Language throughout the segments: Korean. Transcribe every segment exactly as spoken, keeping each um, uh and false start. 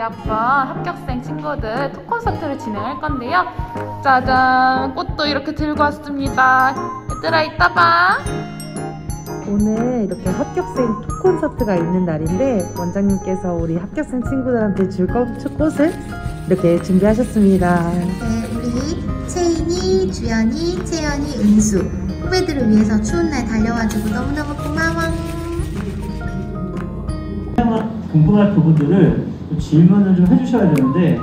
이학번 합격생 친구들 톡 콘서트를 진행할 건데요. 짜잔! 꽃도 이렇게 들고 왔습니다. 얘들아, 이따 봐! 오늘 이렇게 합격생 톡 콘서트가 있는 날인데 원장님께서 우리 합격생 친구들한테 줄 꽃을 이렇게 준비하셨습니다. 네, 우리 채인이, 주연이, 채연이, 은수 후배들을 위해서 추운 날 달려와주고 너무너무 고마워. 궁금할 부분들을 질문을 좀 해주셔야 되는데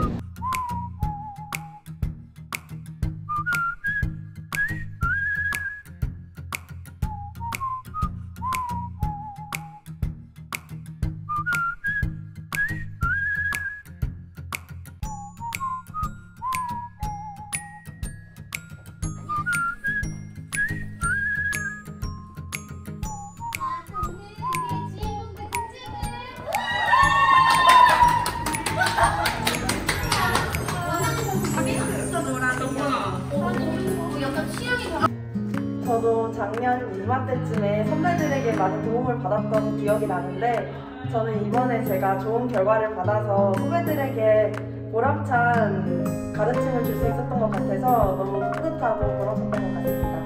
저도 작년 이맘때쯤에 선배들에게 많은 도움을 받았던 기억이 나는데 저는 이번에 제가 좋은 결과를 받아서 후배들에게 보람찬 가르침을 줄 수 있었던 것 같아서 너무 뿌듯하고 보람찼던 것 같습니다.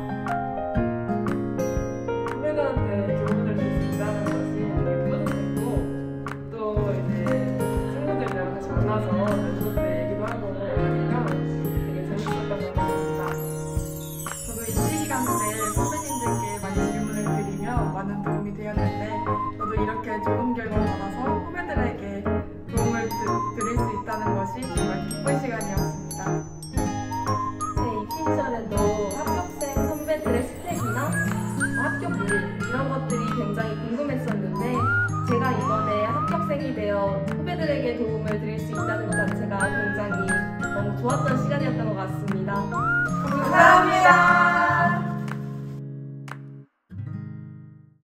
후배들한테 도움을 줄 수 있다는 것이 되게 뿌듯했고 또 이제 친구들이랑 같이 만나서 때 얘기도 하고 하니까 되게 재밌었던 것 같습니다. 저도 이 시간 때 많은 도움이 되었는데 저도 이렇게 좋은 결과 받아서 후배들에게 도움을 드, 드릴 수 있다는 것이 정말 기쁜 시간이었습니다. 제 입시 시절에도 합격생 선배들의 스펙이나 합격 률 이런 것들이 굉장히 궁금했었는데 제가 이번에 합격생이 되어 후배들에게 도움을 드릴 수 있다는 것 자체가 굉장히 너무 좋았던 시간이었던 것 같습니다.